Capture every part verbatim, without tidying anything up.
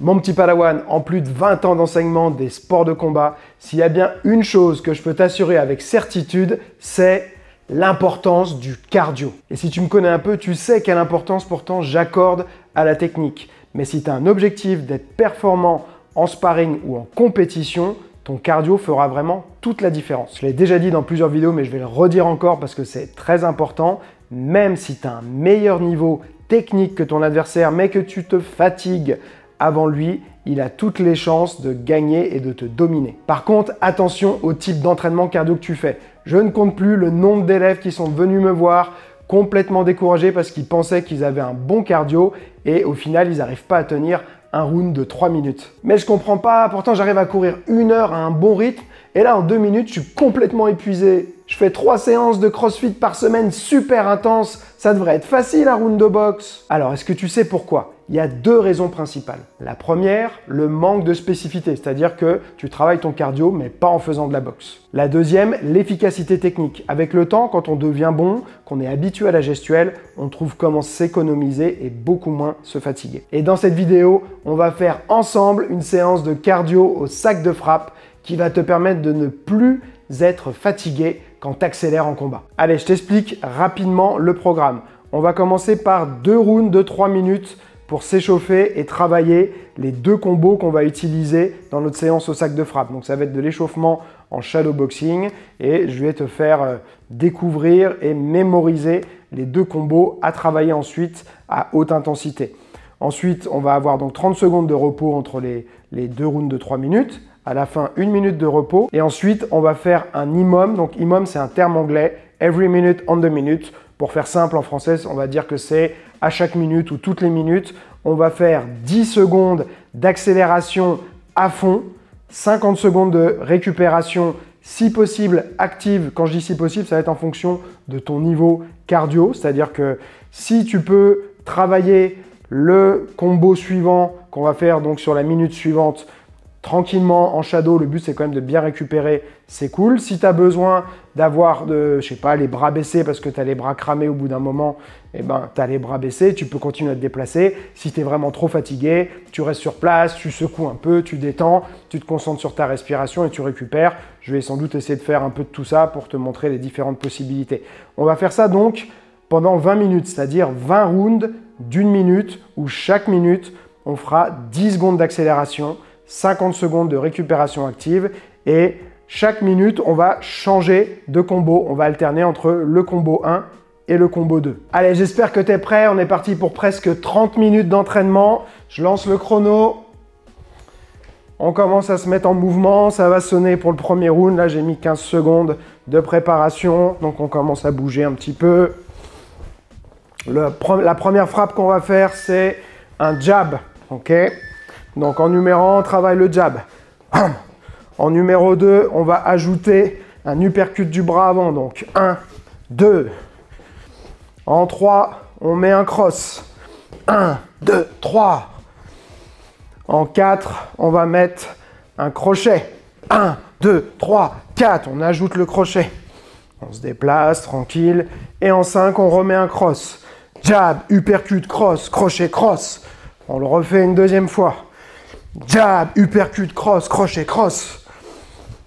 Mon petit Padawan, en plus de vingt ans d'enseignement des sports de combat, s'il y a bien une chose que je peux t'assurer avec certitude, c'est l'importance du cardio. Et si tu me connais un peu, tu sais quelle importance pourtant j'accorde à la technique. Mais si tu as un objectif d'être performant en sparring ou en compétition, ton cardio fera vraiment toute la différence. Je l'ai déjà dit dans plusieurs vidéos, mais je vais le redire encore parce que c'est très important. Même si tu as un meilleur niveau technique que ton adversaire, mais que tu te fatigues avant lui, il a toutes les chances de gagner et de te dominer. Par contre, attention au type d'entraînement cardio que tu fais. Je ne compte plus le nombre d'élèves qui sont venus me voir complètement découragés parce qu'ils pensaient qu'ils avaient un bon cardio et au final, ils n'arrivent pas à tenir un round de trois minutes. Mais je comprends pas, pourtant j'arrive à courir une heure à un bon rythme et là en deux minutes, je suis complètement épuisé. Je fais trois séances de crossfit par semaine super intenses. Ça devrait être facile un round de boxe. Alors, est-ce que tu sais pourquoi? Il y a deux raisons principales. La première, le manque de spécificité, c'est-à-dire que tu travailles ton cardio mais pas en faisant de la boxe. La deuxième, l'efficacité technique. Avec le temps, quand on devient bon, qu'on est habitué à la gestuelle, on trouve comment s'économiser et beaucoup moins se fatiguer. Et dans cette vidéo, on va faire ensemble une séance de cardio au sac de frappe qui va te permettre de ne plus être fatigué quand tu accélères en combat. Allez, je t'explique rapidement le programme. On va commencer par deux rounds de trois minutes pour s'échauffer et travailler les deux combos qu'on va utiliser dans notre séance au sac de frappe. Donc ça va être de l'échauffement en shadow boxing et je vais te faire découvrir et mémoriser les deux combos à travailler ensuite à haute intensité. Ensuite, on va avoir donc trente secondes de repos entre les, les deux rounds de trois minutes. À la fin, une minute de repos. Et ensuite, on va faire un IMOM. Donc IMOM, c'est un terme anglais, every minute on the minute. Pour faire simple en français, on va dire que c'est à chaque minute ou toutes les minutes. On va faire dix secondes d'accélération à fond, cinquante secondes de récupération, si possible active. Quand je dis si possible, ça va être en fonction de ton niveau cardio. C'est-à-dire que si tu peux travailler le combo suivant qu'on va faire donc sur la minute suivante, tranquillement en shadow, le but c'est quand même de bien récupérer, c'est cool. Si tu as besoin d'avoir, je sais pas, les bras baissés parce que tu as les bras cramés au bout d'un moment, et eh ben tu as les bras baissés, tu peux continuer à te déplacer. Si tu es vraiment trop fatigué, tu restes sur place, tu secoues un peu, tu détends, tu te concentres sur ta respiration et tu récupères. Je vais sans doute essayer de faire un peu de tout ça pour te montrer les différentes possibilités. On va faire ça donc pendant vingt minutes, c'est-à-dire vingt rounds d'une minute où chaque minute, on fera dix secondes d'accélération, cinquante secondes de récupération active et chaque minute, on va changer de combo. On va alterner entre le combo un et le combo deux. Allez, j'espère que tu es prêt. On est parti pour presque trente minutes d'entraînement. Je lance le chrono. On commence à se mettre en mouvement. Ça va sonner pour le premier round. Là, j'ai mis quinze secondes de préparation. Donc, on commence à bouger un petit peu. Le, la première frappe qu'on va faire, c'est un jab. OK ? Donc en numéro un, on travaille le jab. En numéro deux, on va ajouter un uppercut du bras avant. Donc un, deux. En trois, on met un cross. un, deux, trois. En quatre, on va mettre un crochet. un, deux, trois, quatre. On ajoute le crochet. On se déplace, tranquille. Et en cinq, on remet un cross. Jab, uppercut, cross, crochet, cross. On le refait une deuxième fois. Jab, uppercut, cross, crochet, cross.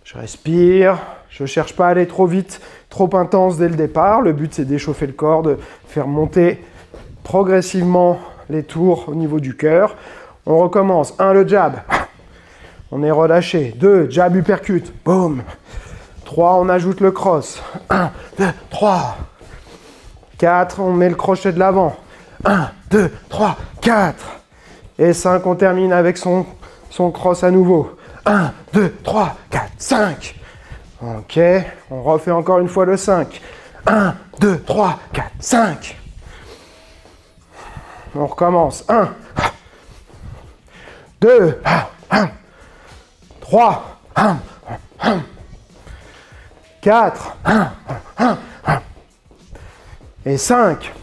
Je respire, je ne cherche pas à aller trop vite, trop intense dès le départ. Le but, c'est d'échauffer le corps, de faire monter progressivement les tours au niveau du cœur. On recommence. un, le jab. On est relâché. deux, jab, uppercut. Boum. trois, on ajoute le cross. un, deux, trois. quatre, on met le crochet de l'avant. un, deux, trois, quatre. Et cinq, on termine avec son, son cross à nouveau. un, deux, trois, quatre, cinq. OK. On refait encore une fois le cinq. un, deux, trois, quatre, cinq. On recommence. un, deux, trois, quatre, et cinq.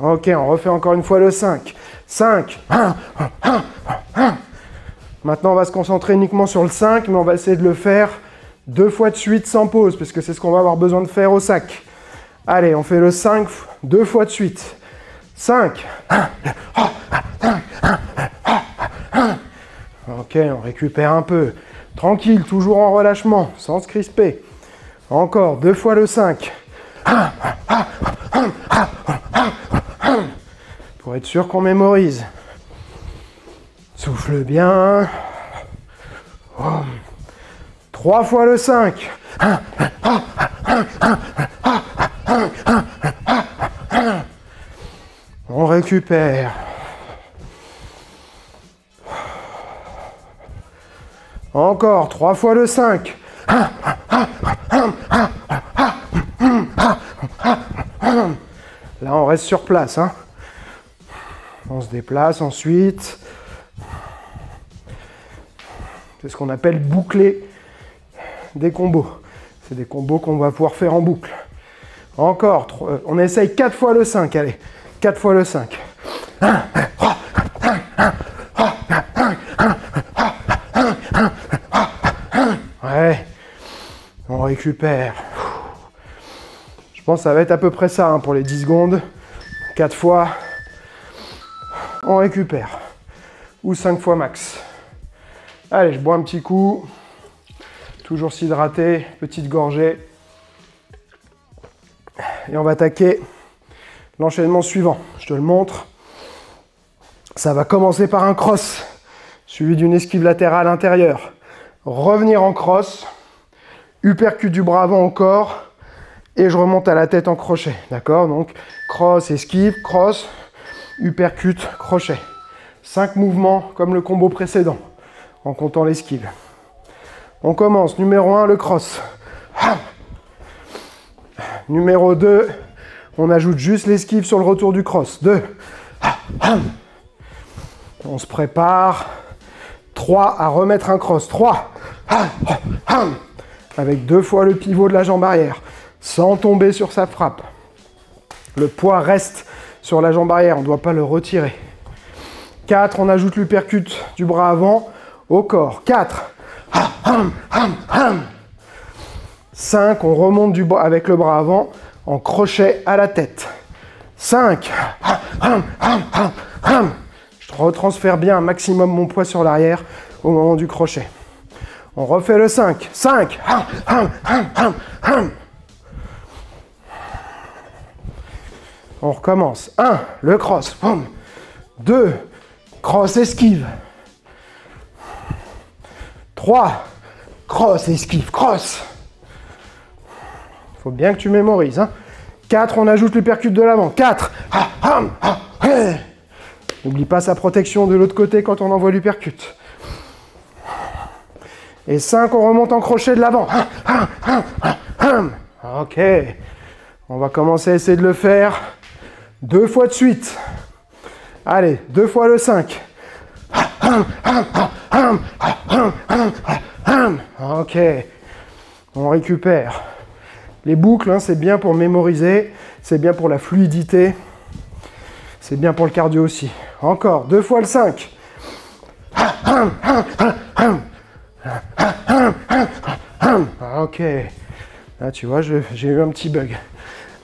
OK, on refait encore une fois le cinq. cinq, un, un, un, un. Maintenant, on va se concentrer uniquement sur le cinq, mais on va essayer de le faire deux fois de suite sans pause, parce que c'est ce qu'on va avoir besoin de faire au sac. Allez, on fait le cinq deux fois de suite. cinq. Ok, on récupère un peu. Tranquille, toujours en relâchement, sans se crisper. Encore, deux fois le cinq. Pour être sûr qu'on mémorise. Souffle bien. Trois fois le cinq. On récupère. Encore, trois fois le cinq. Là, on reste sur place, hein. On se déplace ensuite. C'est ce qu'on appelle boucler des combos. C'est des combos qu'on va pouvoir faire en boucle. Encore, on essaye quatre fois le cinq, allez. quatre fois le cinq. Ouais. On récupère. Je pense que ça va être à peu près ça hein, pour les dix secondes. quatre fois. On récupère. Ou cinq fois max. Allez, je bois un petit coup. Toujours s'hydrater. Petite gorgée. Et on va attaquer l'enchaînement suivant. Je te le montre. Ça va commencer par un cross, suivi d'une esquive latérale intérieure. Revenir en cross, uppercut du bras avant au corps, et je remonte à la tête en crochet. D'accord? Donc, cross, esquive, cross, uppercut, crochet. Cinq mouvements comme le combo précédent, en comptant l'esquive. On commence. Numéro un, le cross. Ha! Numéro deux, on ajoute juste l'esquive sur le retour du cross. deux. On se prépare. trois. À remettre un cross. trois. Avec deux fois le pivot de la jambe arrière. Sans tomber sur sa frappe. Le poids reste sur la jambe arrière. On ne doit pas le retirer. quatre. On ajoute l'uppercut du bras avant au corps. quatre. cinq. On remonte du bras avec le bras avant. En crochet à la tête. cinq. Je retransfère bien un maximum mon poids sur l'arrière au moment du crochet. On refait le cinq. cinq. On recommence. un. Le cross. deux. Cross esquive. trois. Cross esquive. Cross. Faut bien que tu mémorises. Hein. quatre, on ajoute le percute de l'avant. quatre. Ah, ah, ah, hey. N'oublie pas sa protection de l'autre côté quand on envoie l'uppercut. Et cinq, on remonte en crochet de l'avant. Ah, ah, ah, ah, ah. Ok. On va commencer à essayer de le faire deux fois de suite. Allez, deux fois le cinq. Ah, ah, ah, ah, ah, ah, ah, ah. Ok. On récupère. Les boucles, hein, c'est bien pour mémoriser, c'est bien pour la fluidité, c'est bien pour le cardio aussi. Encore, deux fois le cinq. Ok, là tu vois, j'ai eu un petit bug.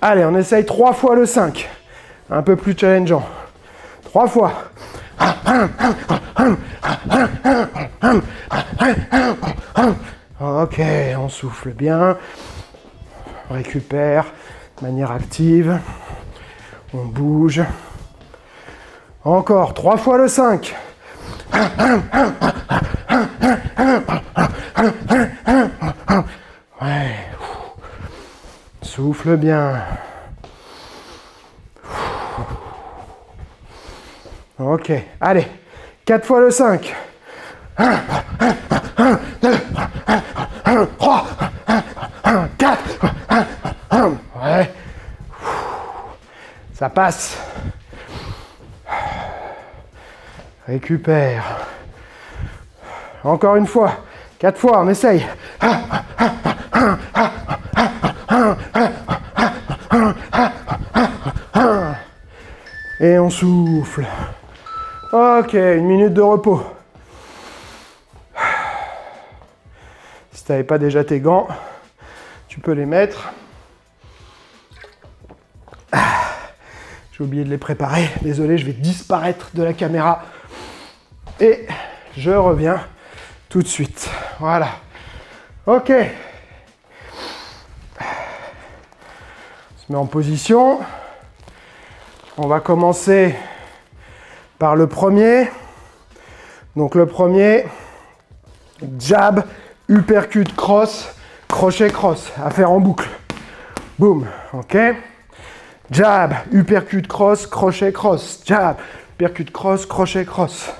Allez, on essaye trois fois le cinq, un peu plus challengeant. trois fois. Ok, on souffle bien. On récupère de manière active. On bouge. Encore trois fois le cinq. Ouais. Souffle bien. Ok. Allez. quatre fois le cinq. un, deux, trois. quatre. Ouais. Ça passe. Récupère. Encore une fois. quatre fois, on essaye. Et on souffle. Ok, une minute de repos. Si tu n'avais pas déjà tes gants, tu peux les mettre. J'ai oublié de les préparer. Désolé, je vais disparaître de la caméra. Et je reviens tout de suite. Voilà. Ok. On se met en position. On va commencer par le premier. Donc le premier, jab, uppercut, cross, crochet, cross, à faire en boucle. Boum, ok. Jab, uppercut, cross, crochet, cross. Jab, uppercut, cross, crochet, cross.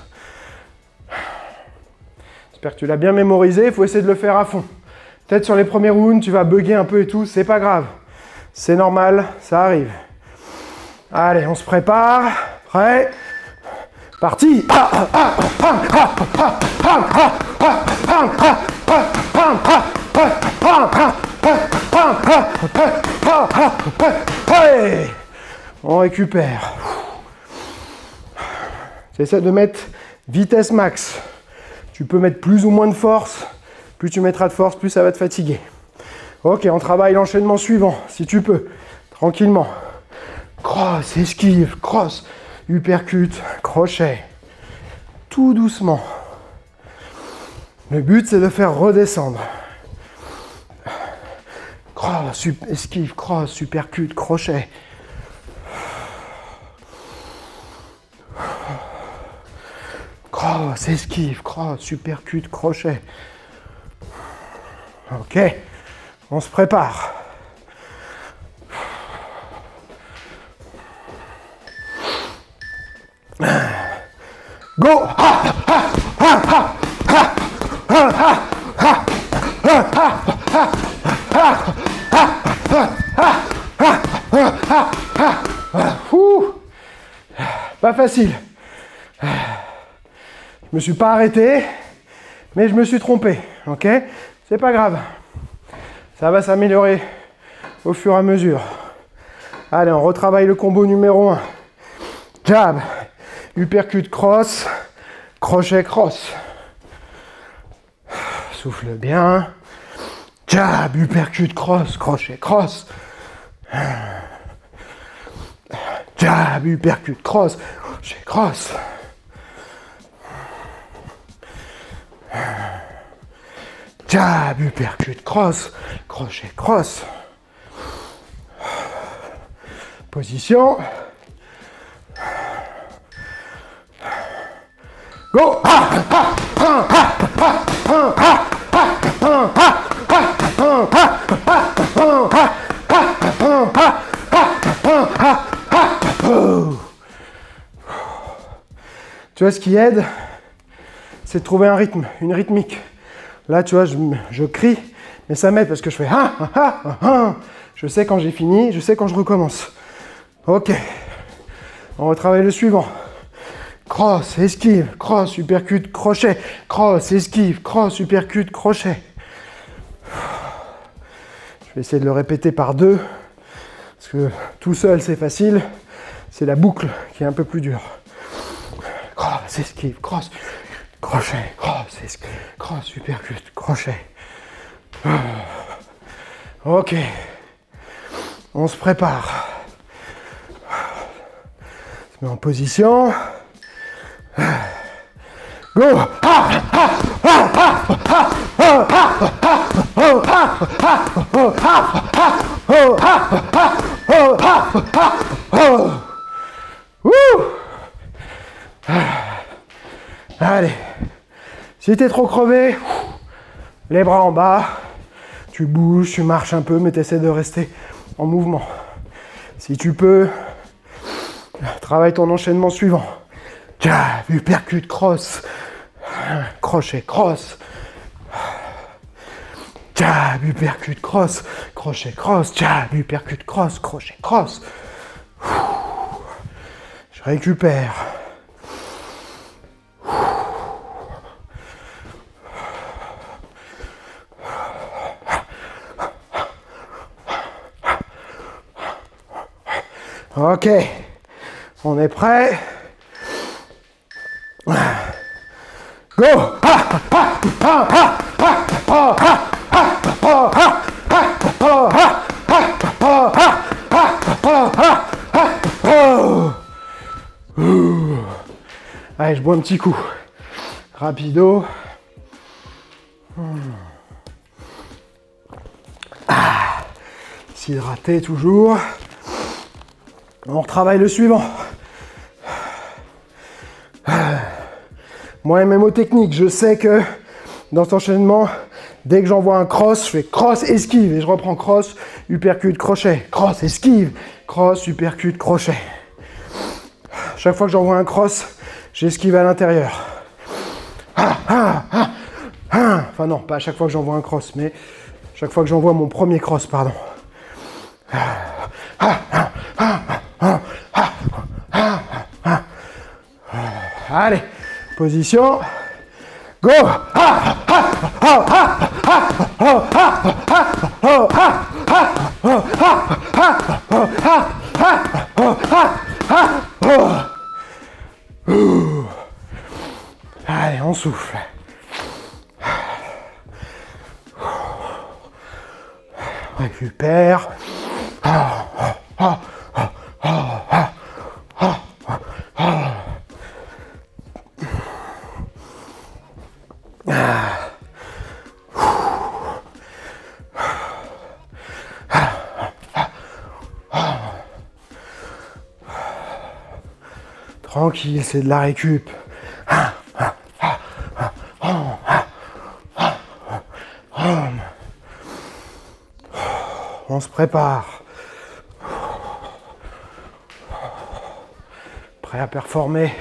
J'espère que tu l'as bien mémorisé, il faut essayer de le faire à fond. Peut-être sur les premiers rounds, tu vas bugger un peu et tout, c'est pas grave. C'est normal, ça arrive. Allez, on se prépare. Prêt ? Parti. On récupère. J'essaie de mettre vitesse max. Tu peux mettre plus ou moins de force. Plus tu mettras de force, plus ça va te fatiguer. Ok, on travaille l'enchaînement suivant, si tu peux. Tranquillement. Cross, esquive, cross, uppercut, crochet. Tout doucement. Le but, c'est de faire redescendre. Cross, esquive, cross, uppercut, crochet. Cross, esquive, cross, uppercut, crochet. Ok, on se prépare. Go! Ha, ha, ha, ha, ha, ha, ha, ha, ha, ha, ha, ha, ha. Ouh. Pas facile. Je me suis pas arrêté, mais je me suis trompé. Ok? C'est pas grave. Ça va s'améliorer au fur et à mesure. Allez, on retravaille le combo numéro un. Jab. Uppercut cross, crochet cross. Souffle bien. Jab, uppercut cross, crochet cross. Jab, uppercut cross, crochet cross. Jab, uppercut cross, crochet cross. Position. Go! Tu vois, ce qui aide, c'est de trouver un rythme, une rythmique. Là, tu vois, je, je crie, mais ça m'aide parce que je fais ah, ah, ah, ah. Je sais quand j'ai fini, je sais quand je recommence. Ok. On retravaille le suivant. Cross, esquive, cross, uppercut, crochet. Cross, esquive, cross, uppercut, crochet. Je vais essayer de le répéter par deux. Parce que tout seul, c'est facile. C'est la boucle qui est un peu plus dure. Cross, esquive, cross, crochet. Cross, esquive, cross, uppercut, crochet. Ok. On se prépare. On se met en position. Go! Allez, si t'es trop crevé, les bras en bas, tu bouges, tu marches un peu, mais t'essaies de rester en mouvement. Si tu peux, travaille ton enchaînement suivant. Jab, uppercut, cross, crochet, cross. Jab, uppercut, cross, crochet, cross. Jab, uppercut, cross, crochet, cross. Je récupère. Ok, on est prêt. Go! Ouh. Allez, je bois un petit coup. Rapido. Ah. S'hydrater toujours. On retravaille le suivant. Moi, mnémotechnique, je sais que dans cet enchaînement, dès que j'envoie un cross, je fais cross, esquive, et je reprends cross, uppercut, crochet, cross, esquive, cross, uppercut, crochet. Chaque fois que j'envoie un cross, j'esquive à l'intérieur. Ah, ah, ah, ah. Enfin non, pas à chaque fois que j'envoie un cross, mais chaque fois que j'envoie mon premier cross, pardon. Ah, ah, ah, ah, ah, ah, ah, ah. Allez, position. Go! Ah, ah, ah, ah, ah, ah, ah, ah, ah, ah. Allez, on souffle. Récupère. Tranquille, c'est de la récup. On se prépare. Prêt à performer.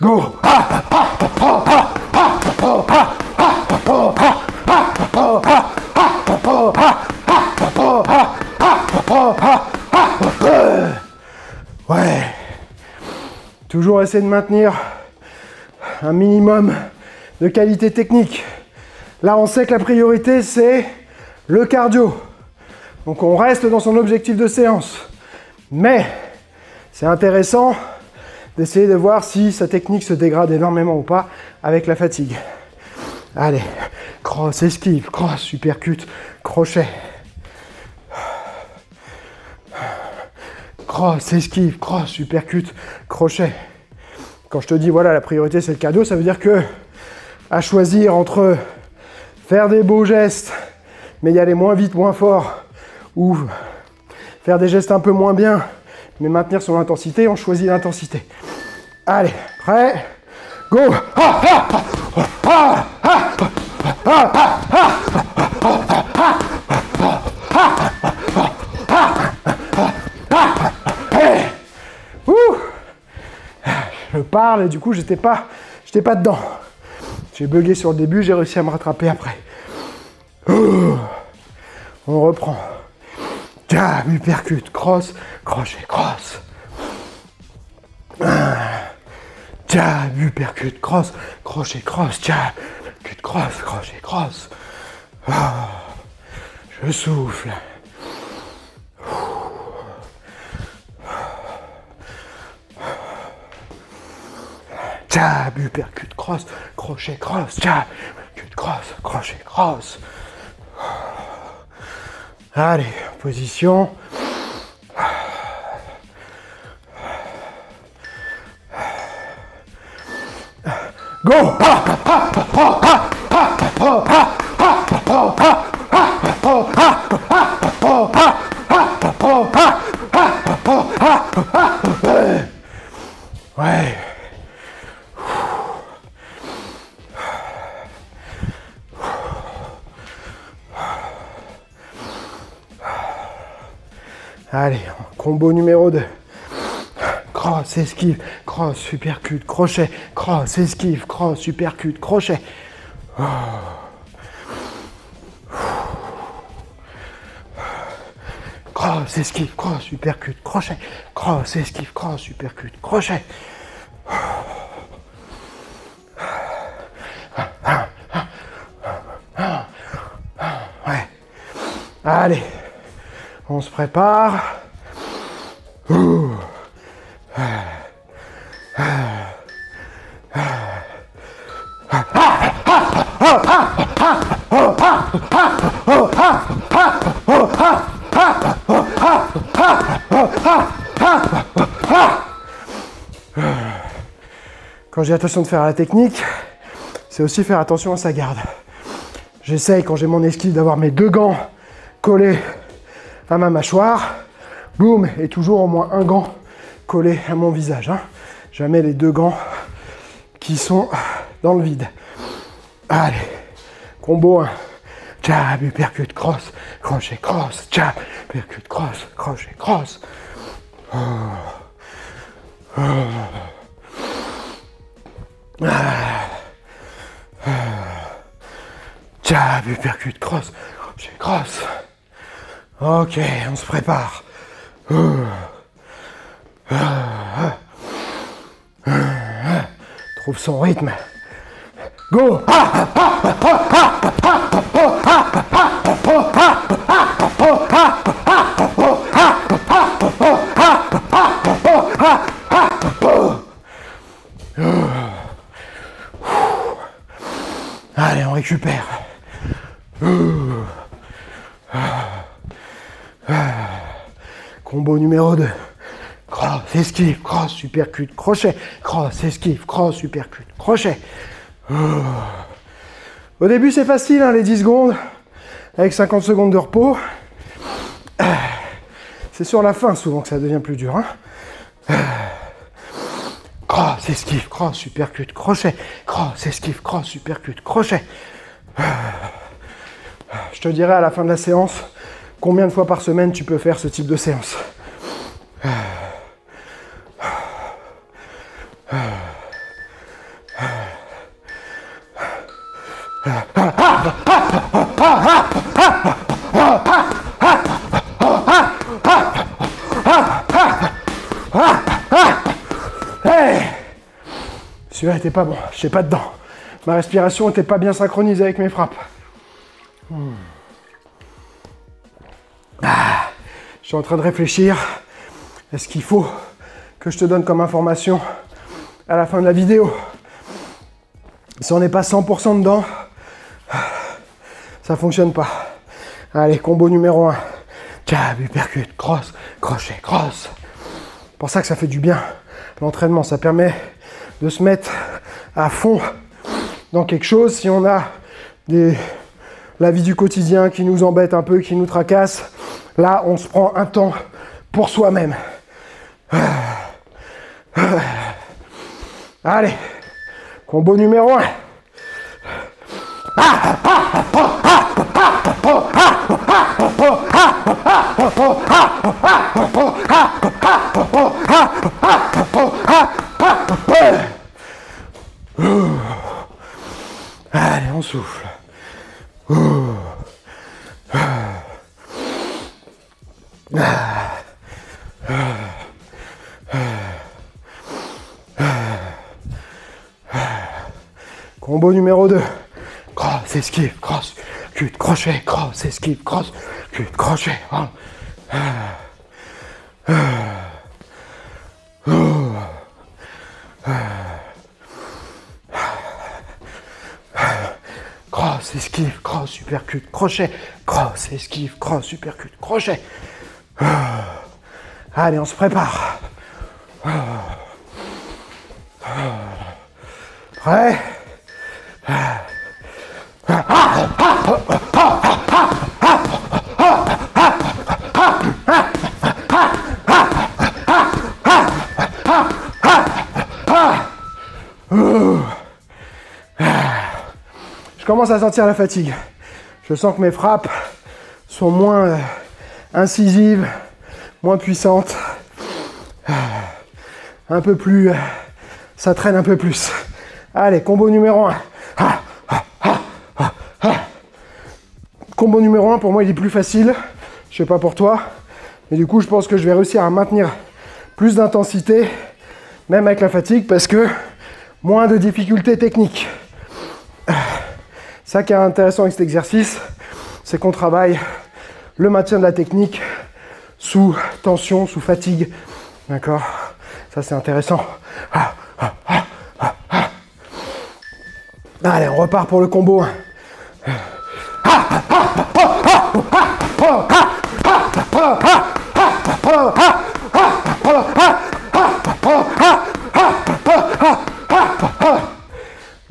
Go! Ouais. Toujours essayer de maintenir un minimum de qualité technique. Là, on sait que la priorité, c'est le cardio. Donc, on reste dans son objectif de séance. Mais, c'est intéressant d'essayer de voir si sa technique se dégrade énormément ou pas avec la fatigue. Allez, cross, esquive, cross, uppercut, crochet. Cross, esquive, cross, uppercut, crochet. Quand je te dis, voilà, la priorité, c'est le cardio, ça veut dire que à choisir entre faire des beaux gestes, mais y aller moins vite, moins fort, ou faire des gestes un peu moins bien, mais maintenir son intensité, on choisit l'intensité. Allez, prêt? Go! Je parle et du coup, j'étais pas, j'étais pas dedans. J'ai bugué sur le début, j'ai réussi à me rattraper après. Oh, on reprend. Jab, uppercut, cross, crochet, cross. Jab, uppercut, cross, crochet, cross. Jab, uppercut, cross, crochet, cross. Oh, je souffle. Jab, uppercut, cross, crochet, cross, jab, uppercut, cross, crochet, cross. Allez, position. Go! Ouais. Allez, combo numéro deux. Cross, esquive, cross, uppercut, crochet, cross, esquive, cross, uppercut, crochet. Oh. Cross, esquive, cross, uppercut, crochet, cross, esquive, cross, uppercut, crochet. Oh. Ouais. Allez. On se prépare. Ouh. Quand j'ai attention de faire la technique, c'est aussi faire attention à sa garde. J'essaye quand j'ai mon esquive d'avoir mes deux gants collés à ma mâchoire. Boum, et toujours au moins un gant collé à mon visage. Hein. Jamais les deux gants qui sont dans le vide. Allez, combo un. Jab, uppercut, cross, crochet, cross, jab, uppercut, cross, crochet, cross. Oh. Oh. Ah. Ah. Jab, uppercut, cross, crochet, cross. Ok, on se prépare. Oh. Ah. Ah. Ah. Ah. Trouve son rythme. Go! Ah, ah, ah, ah, ah, ah, ah. Allez, on récupère. Combo numéro deux. Cross, esquive, cross, supercute, crochet. Cross, esquive, cross, supercute, crochet. Au début, c'est facile, hein, les dix secondes, avec cinquante secondes de repos. C'est sur la fin, souvent, que ça devient plus dur. Hein. Cross, esquive, cross, supercute, crochet. Cross, esquive, cross, supercute, crochet. Je te dirai à la fin de la séance combien de fois par semaine tu peux faire ce type de séance. Celui-là était pas bon, je n'étais pas dedans. Ma respiration n'était pas bien synchronisée avec mes frappes. Hmm. Ah, je suis en train de réfléchir à ce qu'il faut que je te donne comme information à la fin de la vidéo. Si on n'est pas cent pour cent dedans, ça ne fonctionne pas. Allez, combo numéro un. Jab, uppercut, cross, crochet, cross. C'est pour ça que ça fait du bien, l'entraînement. Ça permet de se mettre à fond dans quelque chose. Si on a des... la vie du quotidien qui nous embête un peu, qui nous tracasse, là, on se prend un temps pour soi-même. Allez, combo numéro un. Allez, on souffle. Combo numéro deux. Cross, esquive, cross, cut, crochet, cross, esquive, cross, cut, crochet. Cross, esquive, cross, supercute, crochet. Cross, esquive, cross, supercute, crochet. Allez, on se prépare. Prêt ? Je commence à sentir la fatigue. Je sens que mes frappes sont moins incisives, moins puissantes, un peu plus, ça traîne un peu plus. Allez, combo numéro un. Combo numéro un, pour moi, il est plus facile. Je sais pas pour toi. Mais du coup, je pense que je vais réussir à maintenir plus d'intensité, même avec la fatigue, parce que moins de difficultés techniques. Ça qui est intéressant avec cet exercice, c'est qu'on travaille le maintien de la technique sous tension, sous fatigue. D'accord? Ça, c'est intéressant. Allez, on repart pour le combo.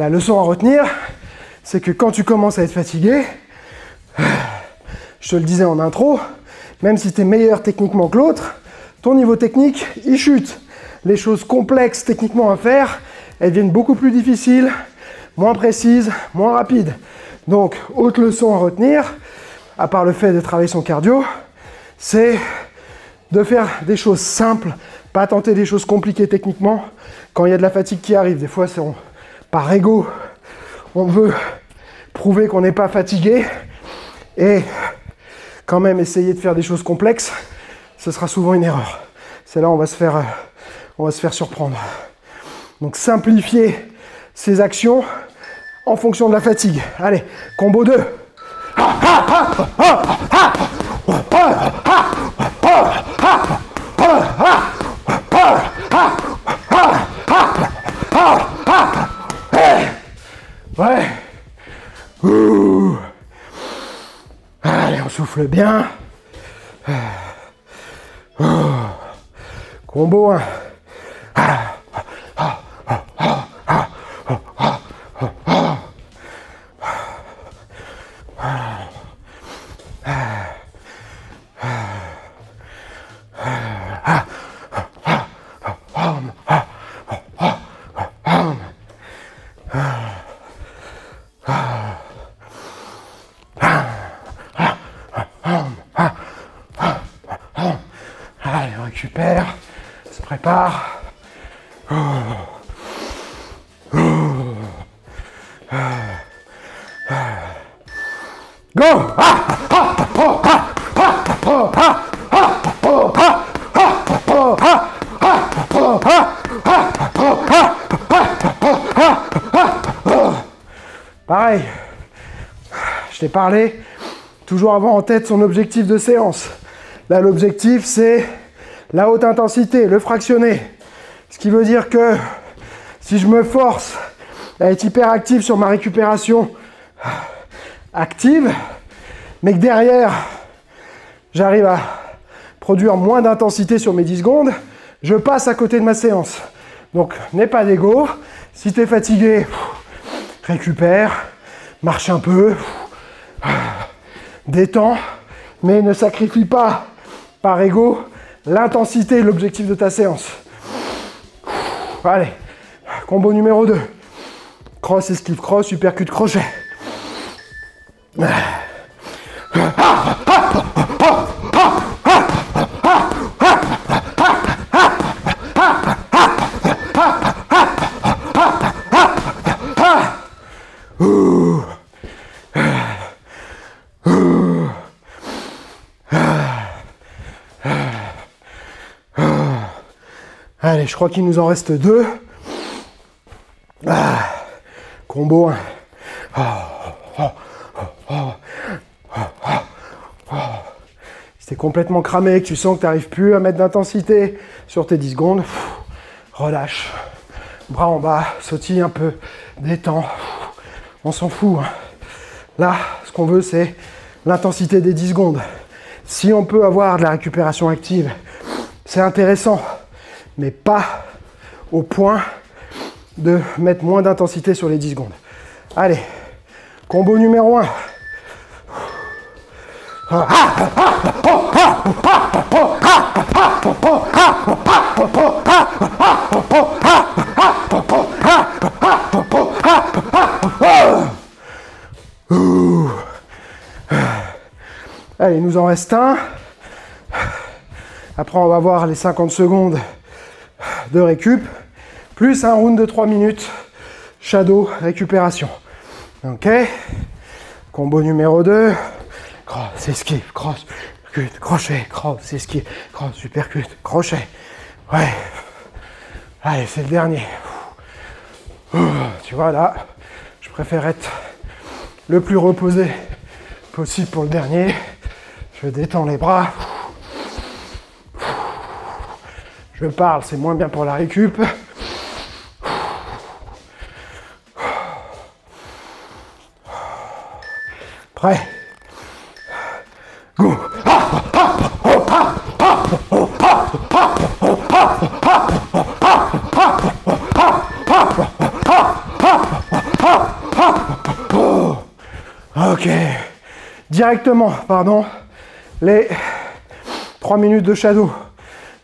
La leçon à retenir, c'est que quand tu commences à être fatigué, je te le disais en intro, même si tu es meilleur techniquement que l'autre, ton niveau technique, il chute. Les choses complexes techniquement à faire, elles deviennent beaucoup plus difficiles, moins précises, moins rapides. Donc, autre leçon à retenir, à part le fait de travailler son cardio, c'est de faire des choses simples, pas tenter des choses compliquées techniquement quand il y a de la fatigue qui arrive. Des fois, c'est on, par ego, on veut prouver qu'on n'est pas fatigué et quand même essayer de faire des choses complexes, ce sera souvent une erreur. C'est là où on va se faire, on va se faire surprendre. Donc, simplifier ses actions en fonction de la fatigue. Allez, combo deux. Ouais. Ouh. Allez, on souffle bien. Ouh. Combo un. Pareil, je t'ai parlé, toujours avoir en tête son objectif de séance. Là, l'objectif, c'est la haute intensité, le fractionné. Ce qui veut dire que si je me force à être hyper actif sur ma récupération active, mais que derrière, j'arrive à produire moins d'intensité sur mes dix secondes, je passe à côté de ma séance. Donc, n'aie pas d'ego. Si tu es fatigué, récupère, marche un peu, détends, mais ne sacrifie pas par ego l'intensité et l'objectif de ta séance. Allez, combo numéro deux. Cross, esquive, cross, uppercut, crochet. Allez, je crois qu'il nous en reste deux. Ah, combo un. Si t'es complètement cramé, que tu sens que tu n'arrives plus à mettre d'intensité sur tes dix secondes, relâche. Bras en bas, sautille un peu, détends. On s'en fout. Là, ce qu'on veut, c'est l'intensité des dix secondes. Si on peut avoir de la récupération active, c'est intéressant. Mais pas au point de mettre moins d'intensité sur les dix secondes. Allez, combo numéro un. Allez, il nous en reste un. Après, on va voir les cinquante secondes de récup, plus un round de trois minutes, shadow, récupération. Ok, combo numéro deux, cross, esquive, cross, percute, crochet, cross, esquive, cross, supercute, crochet. Ouais, allez, c'est le dernier. Tu vois, là, je préfère être le plus reposé possible pour le dernier. Je détends les bras. Je parle, c'est moins bien pour la récup. Prêt? Go! Ok. Directement, pardon, les trois minutes de shadow.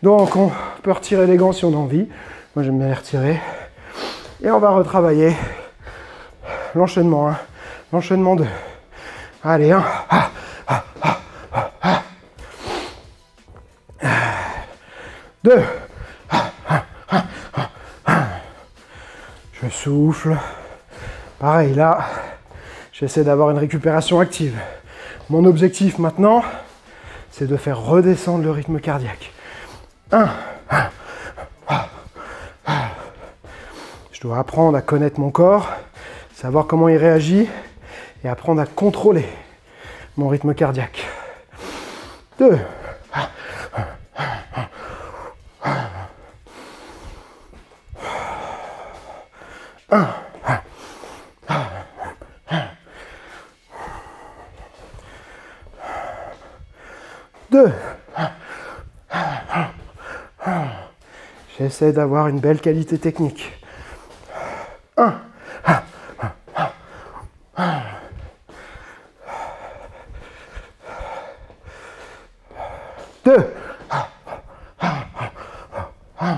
Donc, on peut retirer les gants si on a envie. Moi, j'aime bien les retirer. Et on va retravailler l'enchaînement. Hein. L'enchaînement de... Allez, un. Ah, ah, ah, ah, ah. Deux. Ah, ah, ah, ah, ah. Je souffle. Pareil, là, j'essaie d'avoir une récupération active. Mon objectif maintenant, c'est de faire redescendre le rythme cardiaque. un. Je dois apprendre à connaître mon corps, savoir comment il réagit et apprendre à contrôler mon rythme cardiaque. deux. un. deux. J'essaie d'avoir une belle qualité technique. un. deux. un. deux. un.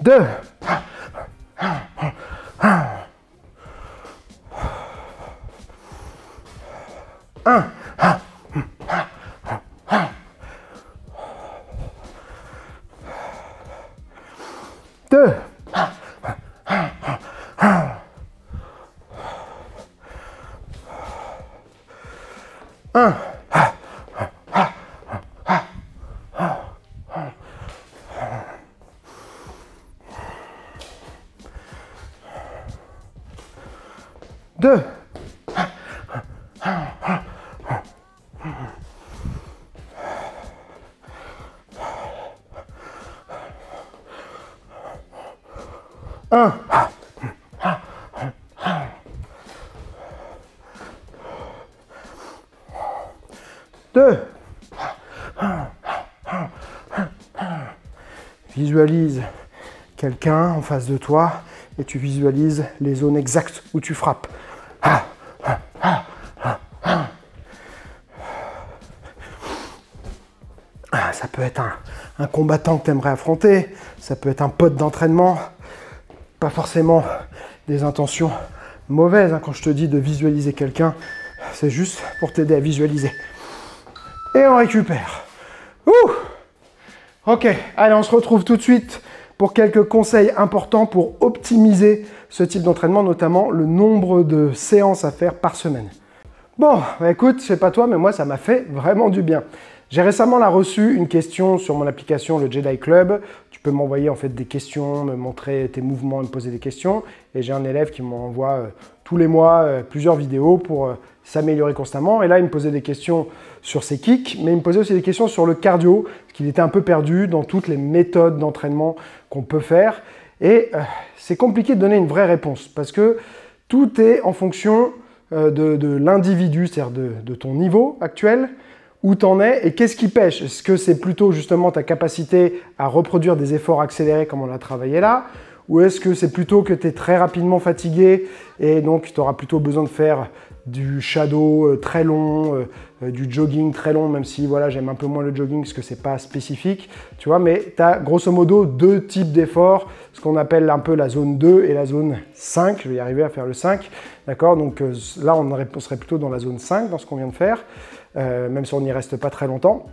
deux. un. deux. un. deux. Visualise quelqu'un en face de toi et tu visualises les zones exactes où tu frappes. Ça peut être un, un combattant que tu aimerais affronter, ça peut être un pote d'entraînement, pas forcément des intentions mauvaises. Hein, quand je te dis de visualiser quelqu'un, c'est juste pour t'aider à visualiser. Et on récupère. Ouh ! Ok, allez, on se retrouve tout de suite pour quelques conseils importants pour optimiser ce type d'entraînement, notamment le nombre de séances à faire par semaine. Bon, bah écoute, je sais pas toi, mais moi ça m'a fait vraiment du bien. J'ai récemment là reçu une question sur mon application, le Jedi Club. Tu peux m'envoyer en fait des questions, me montrer tes mouvements, me poser des questions. Et j'ai un élève qui m'envoie euh, tous les mois euh, plusieurs vidéos pour euh, s'améliorer constamment. Et là, il me posait des questions sur ses kicks, mais il me posait aussi des questions sur le cardio, parce qu'il était un peu perdu dans toutes les méthodes d'entraînement qu'on peut faire. Et euh, c'est compliqué de donner une vraie réponse, parce que tout est en fonction euh, de, de l'individu, c'est-à-dire de, de ton niveau actuel, où t'en es et qu'est-ce qui pêche. Est-ce que c'est plutôt justement ta capacité à reproduire des efforts accélérés comme on l'a travaillé là, ou est-ce que c'est plutôt que tu es très rapidement fatigué et donc tu auras plutôt besoin de faire du shadow très long, euh, du jogging très long, même si voilà, j'aime un peu moins le jogging parce que c'est pas spécifique, tu vois, mais tu as grosso modo deux types d'efforts, ce qu'on appelle un peu la zone deux et la zone cinq, je vais y arriver à faire le cinq, d'accord, donc euh, là on serait plutôt dans la zone cinq, dans ce qu'on vient de faire, euh, même si on n'y reste pas très longtemps.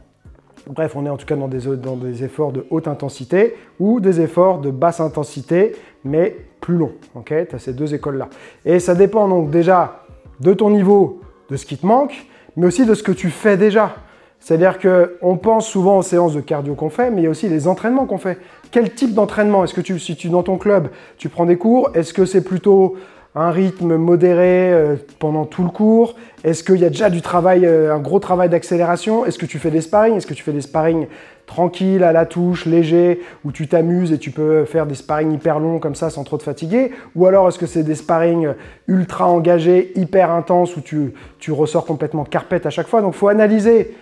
Bref, on est en tout cas dans des, dans des efforts de haute intensité ou des efforts de basse intensité, mais plus longs, ok, tu as ces deux écoles-là. Et ça dépend donc déjà de ton niveau, de ce qui te manque, mais aussi de ce que tu fais déjà. C'est-à-dire qu'on pense souvent aux séances de cardio qu'on fait, mais il y a aussi les entraînements qu'on fait. Quel type d'entraînement? Est-ce que tu, si tu es dans ton club, tu prends des cours? Est-ce que c'est plutôt un rythme modéré euh, pendant tout le cours? Est-ce qu'il y a déjà du travail, euh, un gros travail d'accélération? Est-ce que tu fais des sparring? Est-ce que tu fais des sparring tranquilles, à la touche, léger, où tu t'amuses et tu peux faire des sparring hyper longs comme ça sans trop te fatiguer? Ou alors est-ce que c'est des sparring ultra engagés, hyper intenses, où tu, tu ressors complètement carpette à chaque fois? Donc il faut analyser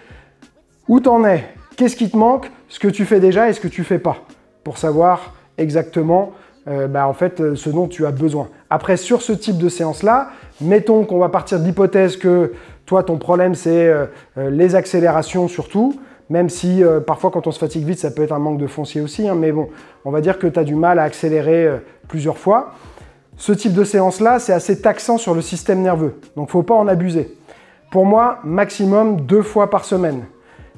où t'en es, qu'est-ce qui te manque, ce que tu fais déjà et ce que tu fais pas, pour savoir exactement euh, bah, en fait, ce dont tu as besoin. Après, sur ce type de séance-là, mettons qu'on va partir de l'hypothèse que toi, ton problème, c'est euh, les accélérations surtout, même si euh, parfois, quand on se fatigue vite, ça peut être un manque de foncier aussi, hein, mais bon, on va dire que tu as du mal à accélérer euh, plusieurs fois. Ce type de séance-là, c'est assez taxant sur le système nerveux, donc faut pas en abuser. Pour moi, maximum deux fois par semaine.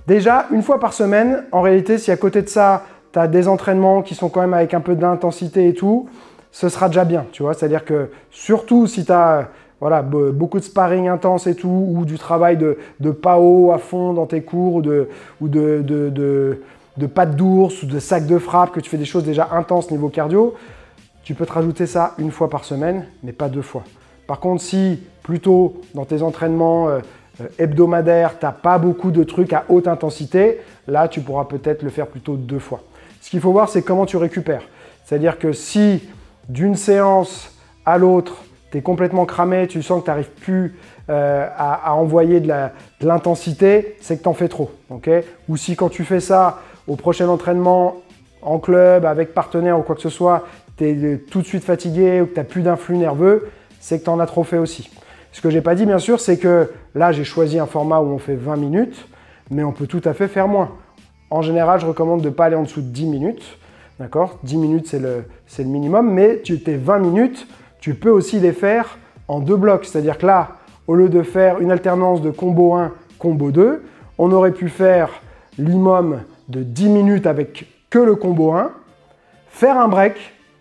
Déjà, une fois par semaine, en réalité, si à côté de ça, tu as des entraînements qui sont quand même avec un peu d'intensité et tout, ce sera déjà bien, tu vois. C'est-à-dire que surtout si tu as voilà, beaucoup de sparring intense et tout, ou du travail de, de P A O à fond dans tes cours, ou de, ou de, de, de, de pattes d'ours, ou de sacs de frappe, que tu fais des choses déjà intenses niveau cardio, tu peux te rajouter ça une fois par semaine, mais pas deux fois. Par contre, si plutôt dans tes entraînements euh, hebdomadaires, tu n'as pas beaucoup de trucs à haute intensité, là, tu pourras peut-être le faire plutôt deux fois. Ce qu'il faut voir, c'est comment tu récupères. C'est-à-dire que si d'une séance à l'autre, tu es complètement cramé, tu sens que tu n'arrives plus euh, à, à envoyer de l'intensité, c'est que tu en fais trop. Okay ? Ou si quand tu fais ça au prochain entraînement, en club, avec partenaire ou quoi que ce soit, tu es tout de suite fatigué ou que tu n'as plus d'influx nerveux, c'est que tu en as trop fait aussi. Ce que j'ai pas dit, bien sûr, c'est que là, j'ai choisi un format où on fait vingt minutes, mais on peut tout à fait faire moins. En général, je recommande de ne pas aller en dessous de dix minutes, d'accord ? dix minutes, c'est le, c'est le minimum, mais tu tes vingt minutes, tu peux aussi les faire en deux blocs. C'est-à-dire que là, au lieu de faire une alternance de combo un, combo deux, on aurait pu faire l'imum de dix minutes avec que le combo un, faire un break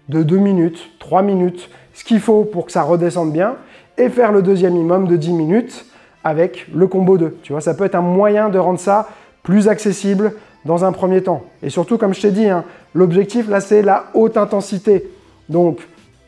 de deux minutes, trois minutes, ce qu'il faut pour que ça redescende bien, et faire le deuxième imum de dix minutes avec le combo deux. Tu vois, ça peut être un moyen de rendre ça plus accessible dans un premier temps. Et surtout, comme je t'ai dit, hein, l'objectif là, c'est la haute intensité. Donc,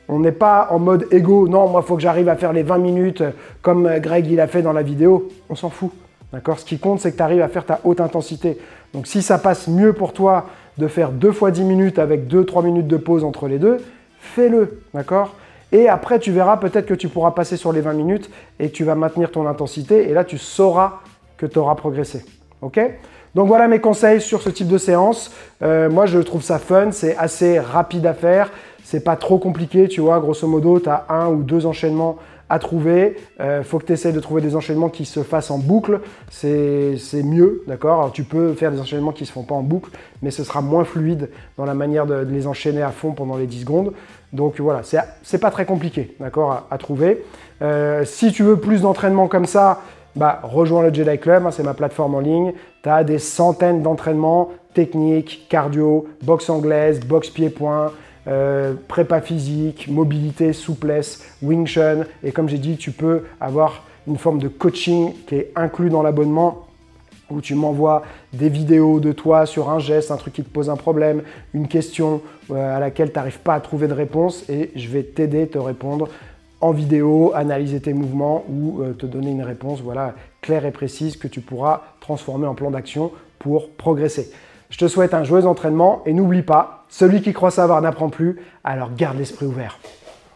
on n'est pas en mode égo, non, moi, il faut que j'arrive à faire les vingt minutes comme Greg, il a fait dans la vidéo. On s'en fout, d'accord ? Ce qui compte, c'est que tu arrives à faire ta haute intensité. Donc, si ça passe mieux pour toi de faire deux fois dix minutes avec deux trois minutes de pause entre les deux, fais-le, d'accord ? Et après, tu verras peut-être que tu pourras passer sur les vingt minutes et que tu vas maintenir ton intensité. Et là, tu sauras que tu auras progressé. OK ? Donc voilà mes conseils sur ce type de séance. Euh, moi, je trouve ça fun. C'est assez rapide à faire. C'est pas trop compliqué. Tu vois, grosso modo, tu as un ou deux enchaînements à trouver. Euh, faut que tu essaies de trouver des enchaînements qui se fassent en boucle. C'est mieux, d'accord ? Alors, tu peux faire des enchaînements qui ne se font pas en boucle, mais ce sera moins fluide dans la manière de, de les enchaîner à fond pendant les dix secondes. Donc voilà, c'est pas très compliqué, d'accord, à, à trouver. Euh, si tu veux plus d'entraînement comme ça, bah, rejoins le Jedi Club, hein, c'est ma plateforme en ligne. Tu as des centaines d'entraînements techniques, cardio, boxe anglaise, boxe pieds poings, euh, prépa physique, mobilité, souplesse, Wing Chun. Et comme j'ai dit, tu peux avoir une forme de coaching qui est inclus dans l'abonnement, où tu m'envoies des vidéos de toi sur un geste, un truc qui te pose un problème, une question à laquelle tu n'arrives pas à trouver de réponse, et je vais t'aider, te répondre en vidéo, analyser tes mouvements ou te donner une réponse voilà, claire et précise que tu pourras transformer en plan d'action pour progresser. Je te souhaite un joyeux entraînement et n'oublie pas, celui qui croit savoir n'apprend plus, alors garde l'esprit ouvert.